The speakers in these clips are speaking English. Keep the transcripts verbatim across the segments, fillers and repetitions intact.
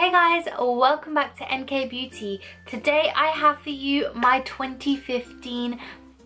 Hey guys, welcome back to N K Beauty. Today I have for you my twenty fifteen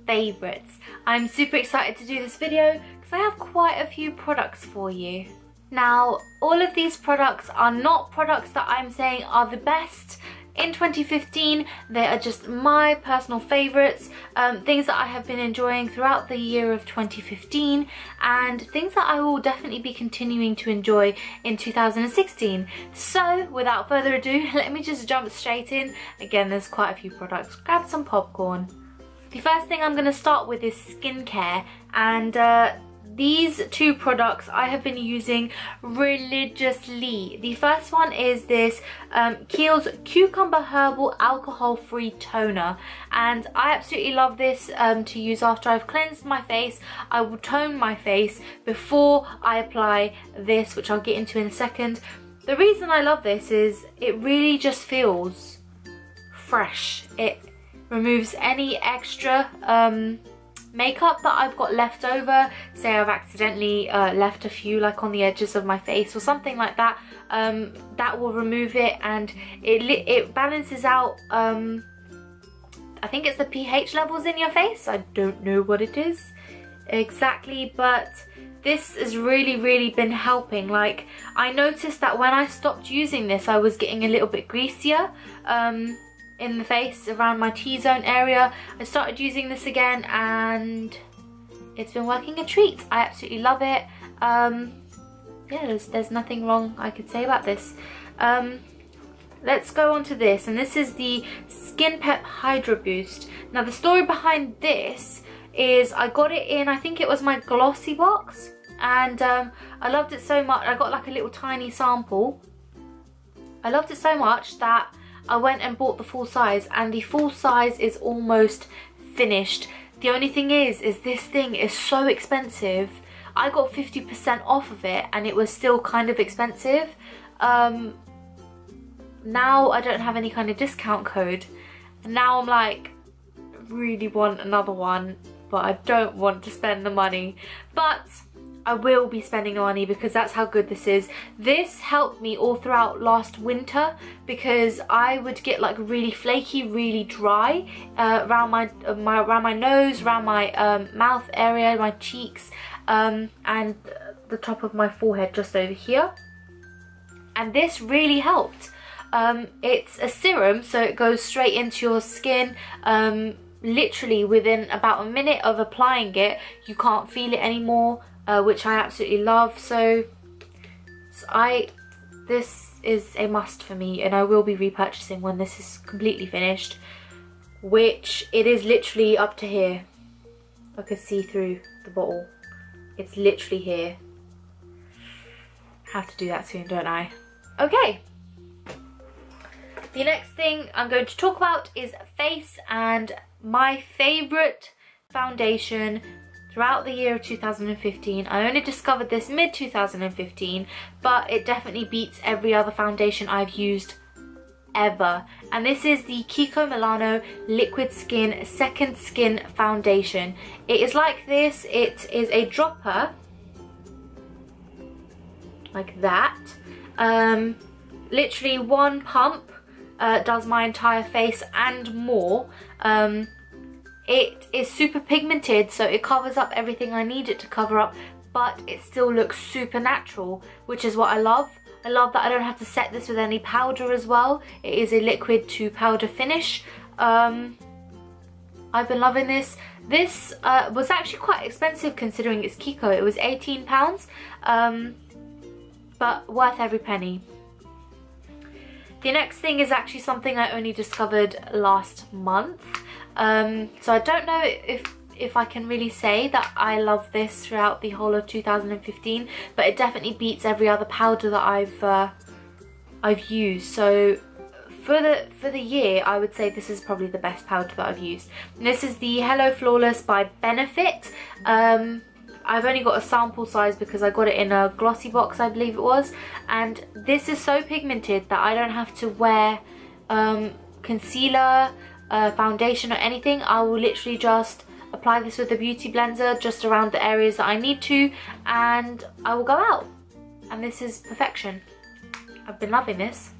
favourites. I'm super excited to do this video because I have quite a few products for you. Now, all of these products are not products that I'm saying are the best in twenty fifteen. They are just my personal favourites, um, things that I have been enjoying throughout the year of twenty fifteen and things that I will definitely be continuing to enjoy in two thousand sixteen. So without further ado, let me just jump straight in. Again, there's quite a few products. Grab some popcorn. The first thing I'm going to start with is skincare, and uh, these two products I have been using religiously. The first one is this um, Kiehl's Cucumber Herbal Alcohol Free Toner, and I absolutely love this um, to use after I've cleansed my face. I will tone my face before I apply this, which I'll get into in a second. The reason I love this is it really just feels fresh. It removes any extra um, makeup that I've got left over. Say I've accidentally uh, left a few like on the edges of my face or something like that, um, that will remove it, and it, it balances out, um, I think it's the pH levels in your face. I don't know what it is exactly, but this has really really been helping. Like, I noticed that when I stopped using this I was getting a little bit greasier um, in the face around my T-zone area. I started using this again and it's been working a treat. I absolutely love it. Um, yeah, there's, there's nothing wrong I could say about this. Um, let's go on to this, and this is the Skin Pep Hydro Boost. Now the story behind this is I got it in, I think it was my glossy box, and um, I loved it so much. I got like a little tiny sample. I loved it so much that I went and bought the full size, and the full size is almost finished. The only thing is, is this thing is so expensive. I got fifty percent off of it and it was still kind of expensive. Um, now I don't have any kind of discount code. And now I'm like, really want another one, but I don't want to spend the money. But I will be spending the money because that's how good this is. This helped me all throughout last winter because I would get like really flaky, really dry uh, around my, uh, my around my nose, around my um, mouth area, my cheeks, um, and the top of my forehead just over here. And this really helped. Um, it's a serum, so it goes straight into your skin. Um, literally within about a minute of applying it, you can't feel it anymore. Uh, which I absolutely love, so, so I this is a must for me, and I will be repurchasing when this is completely finished, which it is literally up to here. I could see through the bottle. It's literally here. Have to do that soon, don't I? Okay. The next thing I'm going to talk about is face, and my favourite foundation throughout the year of two thousand fifteen. I only discovered this mid two thousand fifteen, but it definitely beats every other foundation I've used ever. And this is the Kiko Milano Liquid Skin Second Skin Foundation. It is like this. It is a dropper, like that. Um, literally one pump uh, does my entire face and more. Um, It is super pigmented, so it covers up everything I need it to cover up, but it still looks super natural, which is what I love. I love that I don't have to set this with any powder as well. It is a liquid to powder finish. Um, I've been loving this. This uh, was actually quite expensive considering it's Kiko. It was eighteen pounds, um, but worth every penny. The next thing is actually something I only discovered last month. Um, so I don't know if if I can really say that I love this throughout the whole of two thousand fifteen, but it definitely beats every other powder that I've uh, I've used. So for the for the year, I would say this is probably the best powder that I've used. And this is the Hello Flawless by Benefit. Um, I've only got a sample size because I got it in a glossy box, I believe it was. And this is so pigmented that I don't have to wear um, concealer, Uh, foundation or anything. I will literally just apply this with a beauty blender just around the areas that I need to, and I will go out, and this is perfection. I've been loving this.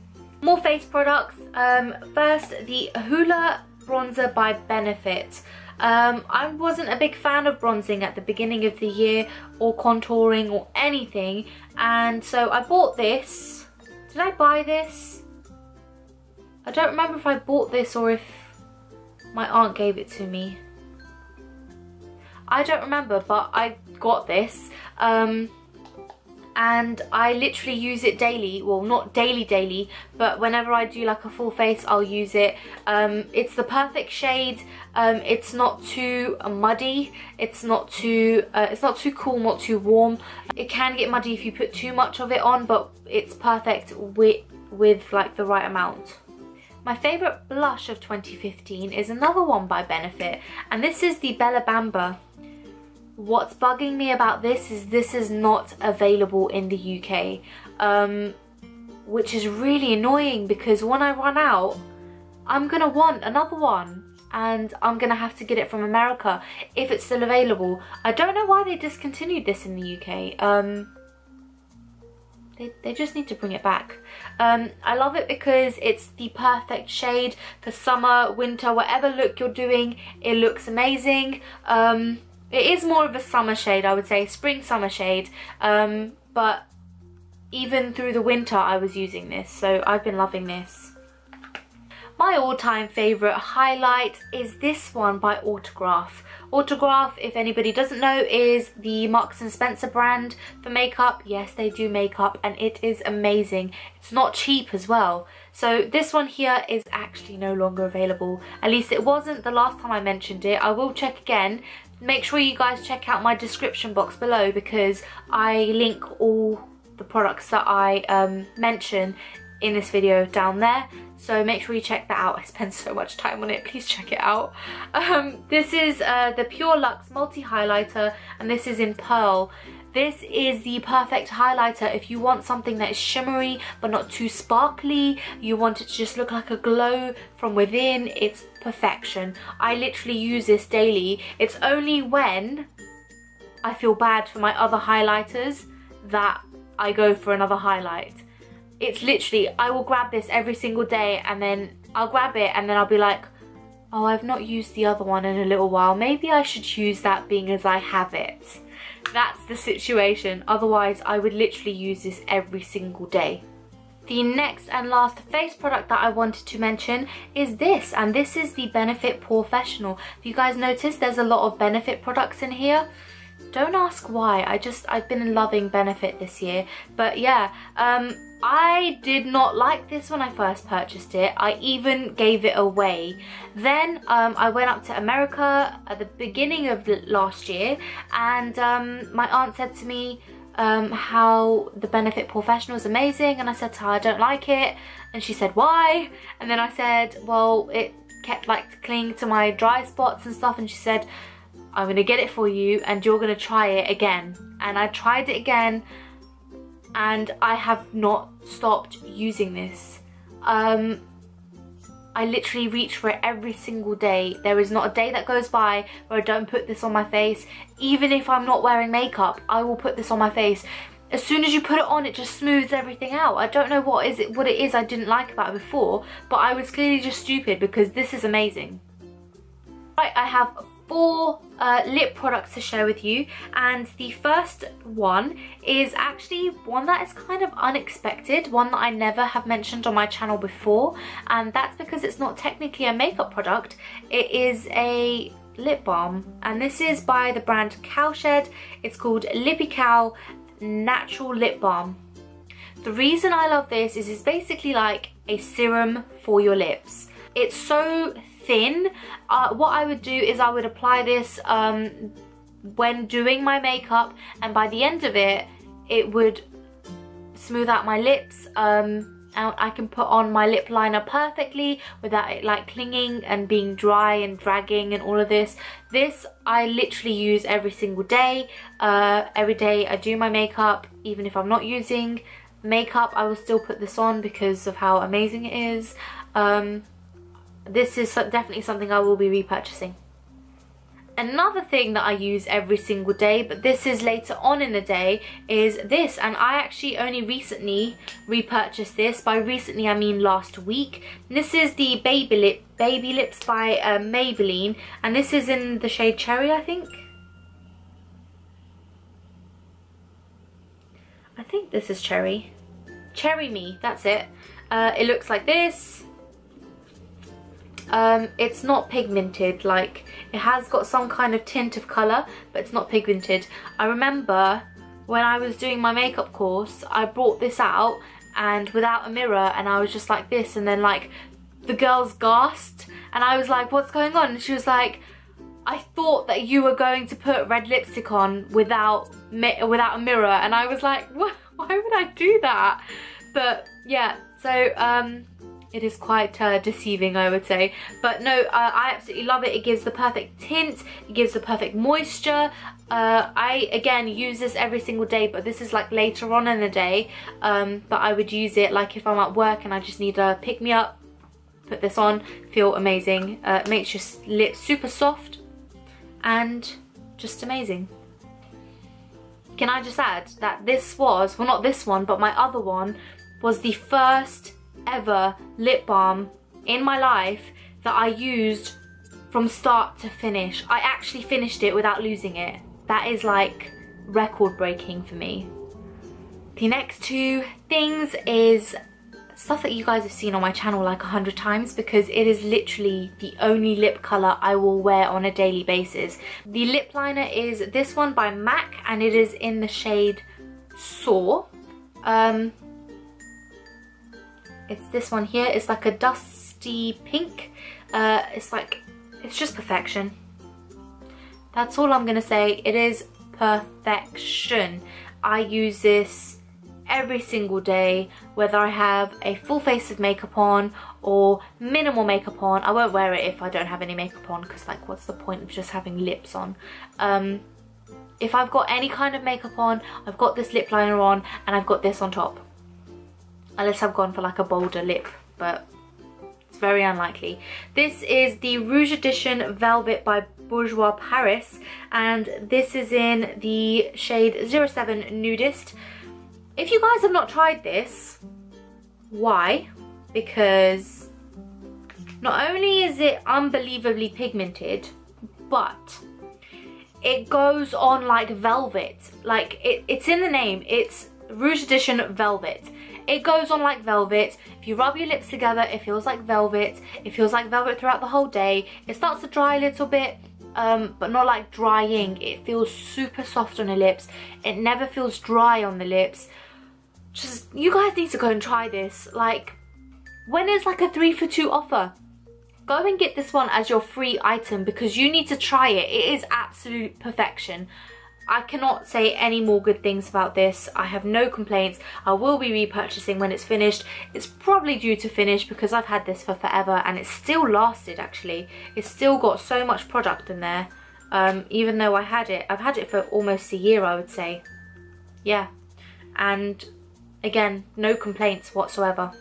More face products. Um, first, the Hoola Bronzer by Benefit. Um, I wasn't a big fan of bronzing at the beginning of the year, or contouring, or anything, and so I bought this. Did I buy this? I don't remember if I bought this or if my aunt gave it to me. I don't remember, but I got this, um, and I literally use it daily. Well, not daily daily, but whenever I do like a full face, I'll use it. Um, it's the perfect shade. Um, it's not too muddy. It's not too. Uh, it's not too cool. Not too warm. It can get muddy if you put too much of it on, but it's perfect with with like the right amount. My favourite blush of twenty fifteen is another one by Benefit, and this is the Bella Bamba. What's bugging me about this is this is not available in the U K, um, which is really annoying, because when I run out, I'm going to want another one, and I'm going to have to get it from America if it's still available. I don't know why they discontinued this in the U K. Um... They, they just need to bring it back. Um, I love it because it's the perfect shade for summer, winter, whatever look you're doing. It looks amazing. Um, it is more of a summer shade, I would say. Spring, summer shade. Um, but even through the winter, I was using this. So I've been loving this. My all-time favourite highlight is this one by Autograph. Autograph, if anybody doesn't know, is the Marks and Spencer brand for makeup. Yes, they do makeup, and it is amazing. It's not cheap as well. So this one here is actually no longer available. At least it wasn't the last time I mentioned it. I will check again. Make sure you guys check out my description box below, because I link all the products that I um, mention in this video down there, so make sure you check that out. I spend so much time on it, please check it out. Um, this is uh, the Pure Luxe Multi Highlighter, and this is in Pearl. This is the perfect highlighter if you want something that is shimmery but not too sparkly. You want it to just look like a glow from within. It's perfection. I literally use this daily. It's only when I feel bad for my other highlighters that I go for another highlight. It's literally, I will grab this every single day, and then I'll grab it and then I'll be like, oh, I've not used the other one in a little while. Maybe I should use that, being as I have it. That's the situation. Otherwise, I would literally use this every single day. The next and last face product that I wanted to mention is this, and this is the Benefit Porefessional. If you guys notice, there's a lot of Benefit products in here. Don't ask why. I just, I've been loving Benefit this year. But yeah, um... I did not like this when I first purchased it. I even gave it away. Then um, I went up to America at the beginning of last year, and um, my aunt said to me um, how the Benefit Porefessional is amazing, and I said to her, I don't like it, and she said, why? And then I said, well, it kept like clinging to my dry spots and stuff, and she said, I'm gonna get it for you and you're gonna try it again. And I tried it again, and I have not stopped using this. Um, I literally reach for it every single day. There is not a day that goes by where I don't put this on my face. Even if I'm not wearing makeup, I will put this on my face. As soon as you put it on, it just smooths everything out. I don't know what is it, what it is I didn't like about it before, but I was clearly just stupid, because this is amazing. Right, I have four uh, lip products to share with you, and the first one is actually one that is kind of unexpected, one that I never have mentioned on my channel before, and that's because it's not technically a makeup product, it is a lip balm, and this is by the brand Cowshed. It's called Lippy Cow Natural Lip Balm. The reason I love this is it's basically like a serum for your lips. It's so thin. Uh, what I would do is I would apply this um, when doing my makeup, and by the end of it, it would smooth out my lips, um, and I can put on my lip liner perfectly without it like clinging and being dry and dragging and all of this. This I literally use every single day. Uh, every day I do my makeup, even if I'm not using makeup, I will still put this on because of how amazing it is. Um, This is definitely something I will be repurchasing. Another thing that I use every single day, but this is later on in the day, is this, and I actually only recently repurchased this. By recently I mean last week. This is the Baby Lip Baby Lips by uh, Maybelline, and this is in the shade Cherry, I think. I think this is Cherry. Cherry Me, that's it. Uh, it looks like this. Um, it's not pigmented, like it has got some kind of tint of colour, but it's not pigmented. I remember when I was doing my makeup course, I brought this out and without a mirror, and I was just like this, and then like the girls gasped and I was like, what's going on? And she was like, I thought that you were going to put red lipstick on without mi without a mirror. And I was like, what? Why would I do that? But yeah, so um it is quite uh, deceiving, I would say. But no, uh, I absolutely love it. It gives the perfect tint, it gives the perfect moisture. Uh, I, again, use this every single day, but this is like later on in the day. Um, but I would use it like if I'm at work and I just need a pick-me-up, put this on, feel amazing. Uh, it makes your lips super soft and just amazing. Can I just add that this was, well not this one, but my other one, was the first ever lip balm in my life that I used from start to finish. I actually finished it without losing it. That is like record breaking for me. The next two things is stuff that you guys have seen on my channel like a hundred times, because it is literally the only lip colour I will wear on a daily basis. The lip liner is this one by MAC, and it is in the shade Soar. Um, It's this one here. It's like a dusty pink. Uh, it's like, it's just perfection. That's all I'm gonna say. It is perfection. I use this every single day, whether I have a full face of makeup on or minimal makeup on. I won't wear it if I don't have any makeup on, because like, what's the point of just having lips on? Um, if I've got any kind of makeup on, I've got this lip liner on and I've got this on top. Unless I've gone for like a bolder lip, but it's very unlikely. This is the Rouge Edition Velvet by Bourjois Paris, and this is in the shade zero seven Nudist. If you guys have not tried this, why? Because not only is it unbelievably pigmented, but it goes on like velvet. Like, it, it's in the name, it's Rouge Edition Velvet. It goes on like velvet. If you rub your lips together, it feels like velvet. It feels like velvet throughout the whole day. It starts to dry a little bit, um, but not like drying. It feels super soft on the lips. It never feels dry on the lips. Just, you guys need to go and try this. Like, when is like a three for two offer? Go and get this one as your free item, because you need to try it. It is absolute perfection. I cannot say any more good things about this. I have no complaints. I will be repurchasing when it's finished. It's probably due to finish because I've had this for forever and it's still lasted actually. It's still got so much product in there. Um, even though I had it, I've had it for almost a year, I would say. Yeah. And again, no complaints whatsoever.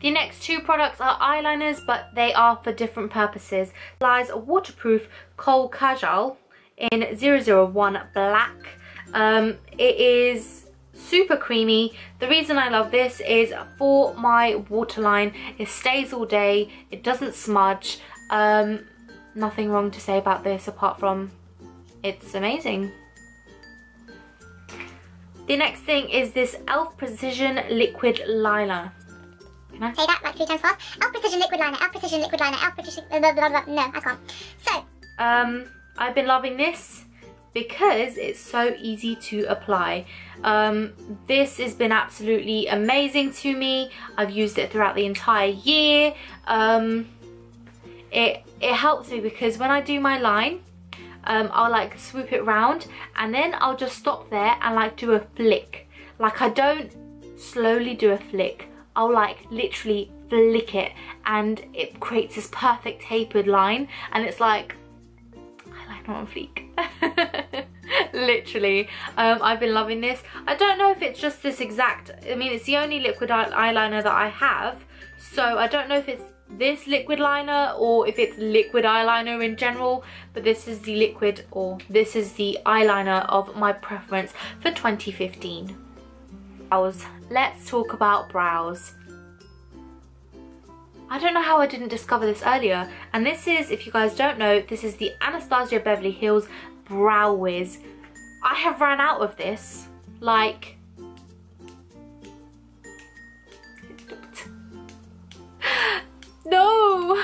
The next two products are eyeliners, but they are for different purposes. Lies Waterproof Kohl Kajal in zero zero one black. Um, it is super creamy. The reason I love this is for my waterline. It stays all day. It doesn't smudge. Um, nothing wrong to say about this apart from it's amazing. The next thing is this e l f Precision Liquid Liner. Can I say that like three times fast? e l f Precision Liquid Liner, e l f Precision Liquid Liner, e l f Precision... Blah, blah, blah, blah. No, I can't. So, um... I've been loving this because it's so easy to apply. Um, this has been absolutely amazing to me. I've used it throughout the entire year. Um, it, it helps me because when I do my line, um, I'll like swoop it round and then I'll just stop there and like do a flick. Like, I don't slowly do a flick. I'll like literally flick it and it creates this perfect tapered line, and it's like, not on fleek. Literally. Um, I've been loving this. I don't know if it's just this exact, I mean, it's the only liquid eyeliner that I have, so I don't know if it's this liquid liner or if it's liquid eyeliner in general, but this is the liquid, or this is the eyeliner of my preference for twenty fifteen. Brows. Let's talk about brows. I don't know how I didn't discover this earlier, and this is, if you guys don't know, this is the Anastasia Beverly Hills Brow Wiz. I have ran out of this, like, no!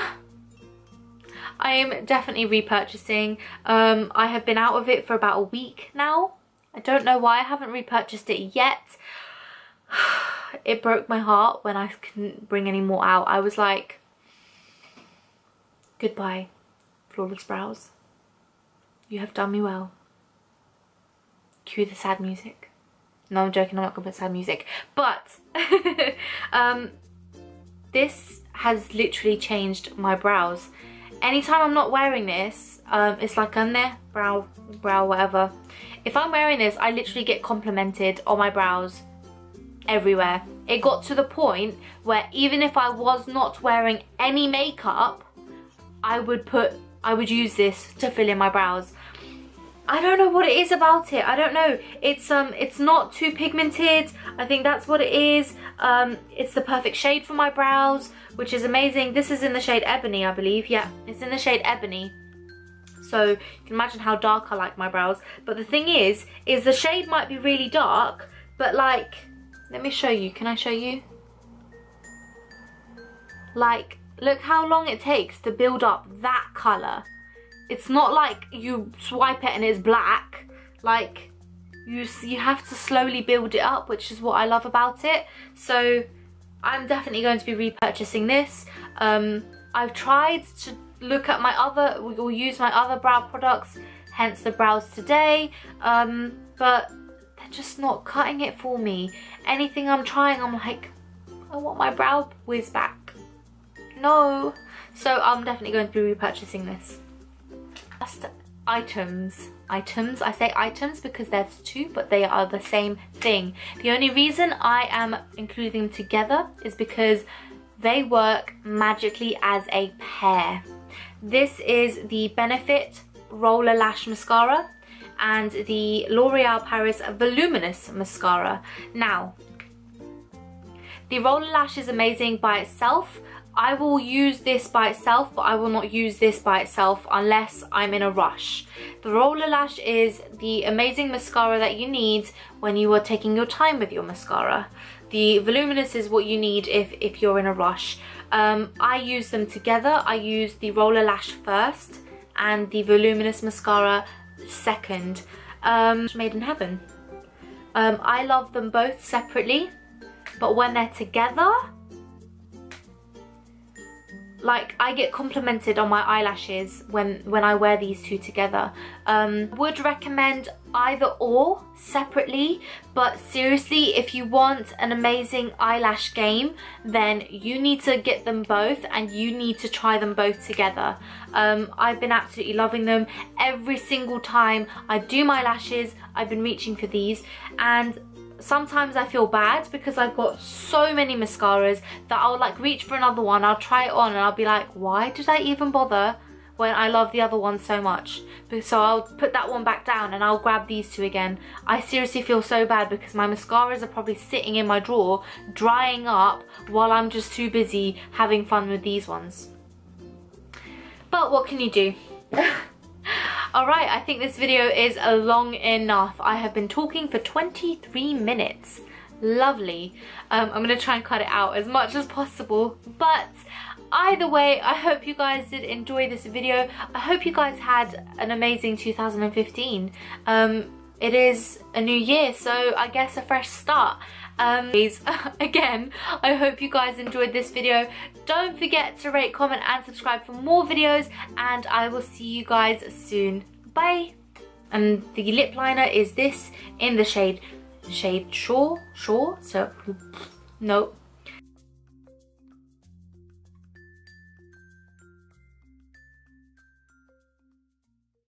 I am definitely repurchasing. Um, I have been out of it for about a week now. I don't know why I haven't repurchased it yet. It broke my heart when I couldn't bring any more out. I was like, goodbye, Flawless Brows. You have done me well. Cue the sad music. No, I'm joking, I'm not gonna put sad music. But um, this has literally changed my brows. Anytime I'm not wearing this, um, it's like on there, brow, brow, whatever. If I'm wearing this, I literally get complimented on my brows everywhere. It got to the point where even if I was not wearing any makeup, I would put, I would use this to fill in my brows. I don't know what it is about it. I don't know. It's um, it's not too pigmented. I think that's what it is. Um, it's the perfect shade for my brows, which is amazing. This is in the shade Ebony, I believe. Yeah, it's in the shade Ebony. So you can imagine how dark I like my brows. But the thing is, is the shade might be really dark, but like, let me show you. Can I show you? Like, look how long it takes to build up that color. It's not like you swipe it and it's black. Like, you you have to slowly build it up, which is what I love about it. So I'm definitely going to be repurchasing this. Um, I've tried to look at my other, or use my other brow products, hence the brows today, um, but they're just not cutting it for me. Anything I'm trying, I'm like, I want my Brow Wiz back. No. So I'm definitely going to be repurchasing this. Last items. Items. I say items because there's two, but they are the same thing. The only reason I am including them together is because they work magically as a pair. This is the Benefit Roller Lash Mascara and the L'Oreal Paris Voluminous Mascara. Now, the Roller Lash is amazing by itself. I will use this by itself, but I will not use this by itself unless I'm in a rush. The Roller Lash is the amazing mascara that you need when you are taking your time with your mascara. The Voluminous is what you need if, if you're in a rush. Um, I use them together. I use the Roller Lash first and the Voluminous Mascara second. Um, made in heaven. Um, I love them both separately, but when they're together, like, I get complimented on my eyelashes when, when I wear these two together. Um, would recommend either or separately, but seriously, if you want an amazing eyelash game, then you need to get them both and you need to try them both together. Um, I've been absolutely loving them. Every single time I do my lashes, I've been reaching for these, and sometimes I feel bad because I've got so many mascaras that I'll like reach for another one, I'll try it on and I'll be like, why did I even bother when I love the other one so much? So I'll put that one back down and I'll grab these two again. I seriously feel so bad because my mascaras are probably sitting in my drawer, drying up, while I'm just too busy having fun with these ones. But what can you do? Alright, I think this video is long enough. I have been talking for twenty-three minutes. Lovely. Um, I'm going to try and cut it out as much as possible. But either way, I hope you guys did enjoy this video. I hope you guys had an amazing two thousand fifteen. Um, it is a new year, so I guess a fresh start. Um, please, again, I hope you guys enjoyed this video. Don't forget to rate, comment, and subscribe for more videos, and I will see you guys soon. Bye! And the lip liner is this in the shade, shade Shore, Shore, so, no.